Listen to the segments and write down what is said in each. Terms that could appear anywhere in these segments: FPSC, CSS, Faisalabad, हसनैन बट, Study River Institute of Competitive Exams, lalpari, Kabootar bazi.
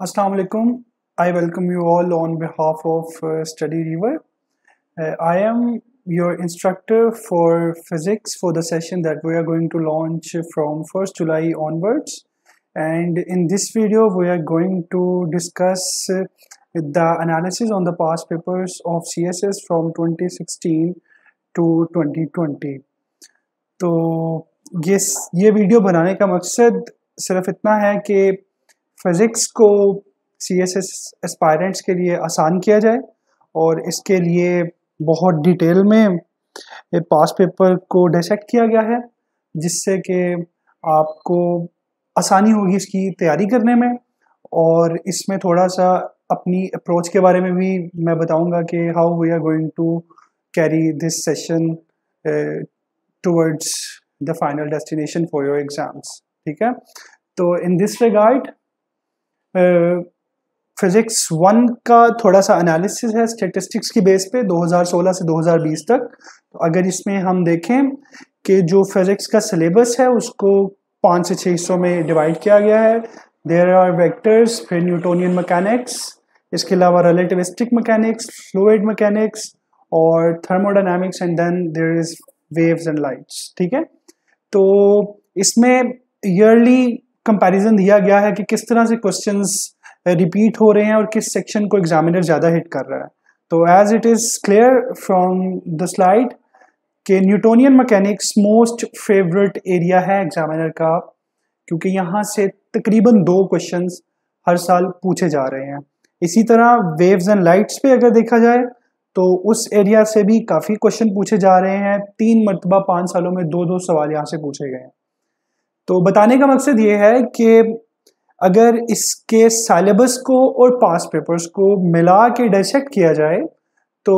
Assalamu alaikum. I welcome you all on behalf of Study River. I am your instructor for physics for the session that we are going to launch from 1st July onwards. And in this video, we are going to discuss the analysis on the past papers of CSS from 2016 to 2020. तो ये video बनाने का मकसद सिर्फ इतना है कि physics को CSS एस्पायरेंट्स के लिए आसान किया जाए और इसके लिए बहुत डिटेल में पास्ट पेपर को डिसेक्ट किया गया है, जिससे कि आपको आसानी होगी इसकी तैयारी करने में। और इसमें थोड़ा सा अपनी अप्रोच के बारे में भी मैं बताऊंगा कि how we are going to carry this session towards the final destination for your exams. ठीक है, तो in this regard physics 1 का थोड़ा सा analysis है statistics की बेस पे 2016 से 2020 तक। तो अगर इसमें हम देखें कि जो physics का syllabus है उसको 5 से 6 हिस्सों में divide किया गया है। There are vectors, फिर Newtonian mechanics, इसके अलावा relativistic mechanics, fluid mechanics और thermodynamics, and then there is waves and lights. ठीक है, तो इसमें ईयरली कंपैरिजन दिया गया है कि किस तरह से क्वेश्चंस रिपीट हो रहे हैं और किस सेक्शन को एग्जामिनर ज़्यादा हिट कर रहा है। तो as it is clear from the slide कि Newtonian mechanics most favourite area है एग्जामिनर का, क्योंकि यहाँ से तकरीबन 2 क्वेश्चंस हर साल पूछे जा रहे हैं। इसी तरह वेव्स एंड लाइट्स पे अगर देखा जाए तो उस एरिया से भी काफ़ी क्वेश्चन पूछे जा रहे हैं। 3 मरतबा 5 सालों में 2-2 सवाल यहाँ से पूछे गए हैं। तो बताने का मकसद ये है कि अगर इसके सिलेबस को और पास्ट पेपर्स को मिला के डिसेक्ट किया जाए तो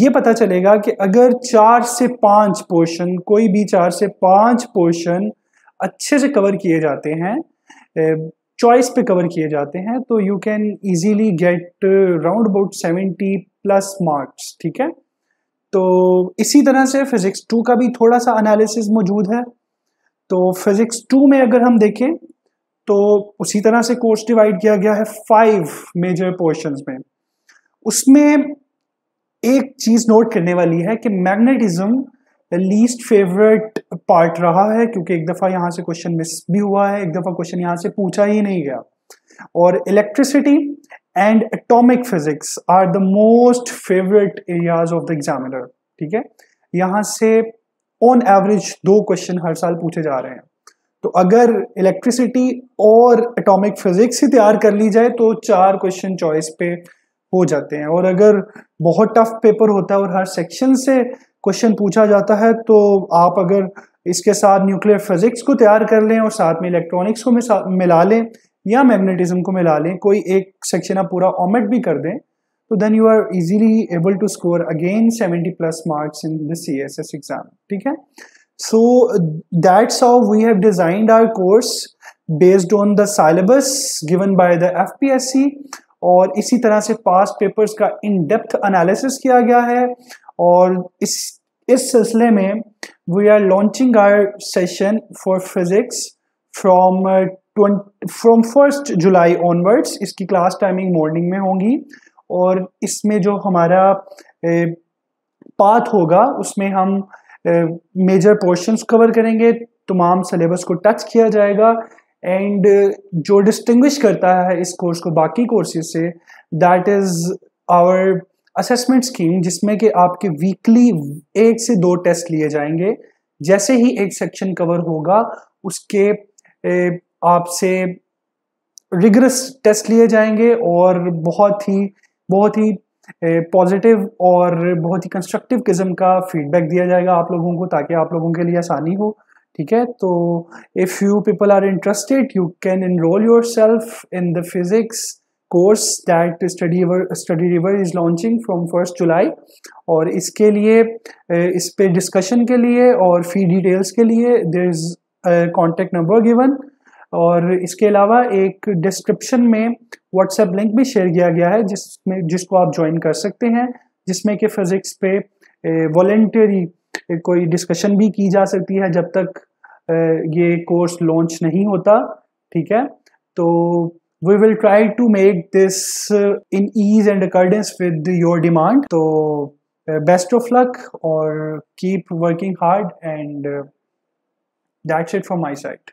ये पता चलेगा कि अगर 4 से 5 पोर्शन, कोई भी 4 से 5 पोर्शन अच्छे से कवर किए जाते हैं, चॉइस पे कवर किए जाते हैं, तो you can easily get round about 70+ marks. ठीक है, तो इसी तरह से फिज़िक्स 2 का भी थोड़ा सा एनालिसिस मौजूद है। तो फिज़िक्स 2 में अगर हम देखें तो उसी तरह से कोर्स डिवाइड किया गया है 5 मेजर पोर्शंस में। उसमें एक चीज़ नोट करने वाली है कि मैग्नेटिज्म लीस्ट फेवरेट पार्ट रहा है, क्योंकि एक दफ़ा यहाँ से क्वेश्चन मिस भी हुआ है, एक दफ़ा क्वेश्चन यहाँ से पूछा ही नहीं गया। और electricity and atomic physics are the most favourite areas of the examiner. ठीक है, यहाँ से ऑन एवरेज 2 क्वेश्चन हर साल पूछे जा रहे हैं। तो अगर इलेक्ट्रिसिटी और एटॉमिक फिजिक्स ही तैयार कर ली जाए तो 4 क्वेश्चन चॉइस पे हो जाते हैं, और अगर बहुत टफ पेपर होता है और हर सेक्शन से क्वेश्चन पूछा जाता है तो आप अगर इसके साथ न्यूक्लियर फिजिक्स को तैयार कर लें और साथ में इलेक्ट्रॉनिक्स को मिला लें या मैग्नेटिज्म को मिला लें, कोई एक सेक्शन आप पूरा ओमिट भी कर दें, तो then you are easily able to score again 70+ marks in the CSS exam. ठीक है, so that's how we have designed our course based on the syllabus given by the FPSC। और इसी तरह से पास्ट पेपर्स का in depth analysis किया गया है। और इस सिलसिले में we are launching our session for physics from 1 July onwards. इसकी क्लास टाइमिंग मॉर्निंग में होगी, और इसमें जो हमारा पाथ होगा उसमें हम मेजर पोर्शंस कवर करेंगे, तमाम सिलेबस को टच किया जाएगा। एंड जो डिस्टिंग्विश करता है इस कोर्स को बाकी कोर्सेज से, that is our assessment scheme, जिसमें कि आपके वीकली 1 से 2 टेस्ट लिए जाएंगे। जैसे ही एक सेक्शन कवर होगा उसके आपसे रिगरस टेस्ट लिए जाएंगे, और बहुत ही पॉजिटिव और बहुत ही कंस्ट्रक्टिव किस्म का फीडबैक दिया जाएगा आप लोगों को, ताकि आप लोगों के लिए आसानी हो। ठीक है, तो if you people are interested you can enroll yourself in the physics course that study river is launching from 1 July. और इसके लिए इस पे डिस्कशन के लिए और फी डिटेल्स के लिए there is contact number given, और इसके अलावा एक डिस्क्रिप्शन में व्हाट्सएप लिंक भी शेयर किया गया है जिसको आप ज्वाइन कर सकते हैं, जिसमें कि फिज़िक्स पे वॉलेंटरी कोई डिस्कशन भी की जा सकती है जब तक ये कोर्स लॉन्च नहीं होता। ठीक है, तो we will try to make this in ease and accordance with your demand. So best of luck, or keep working hard, and that's it from my side.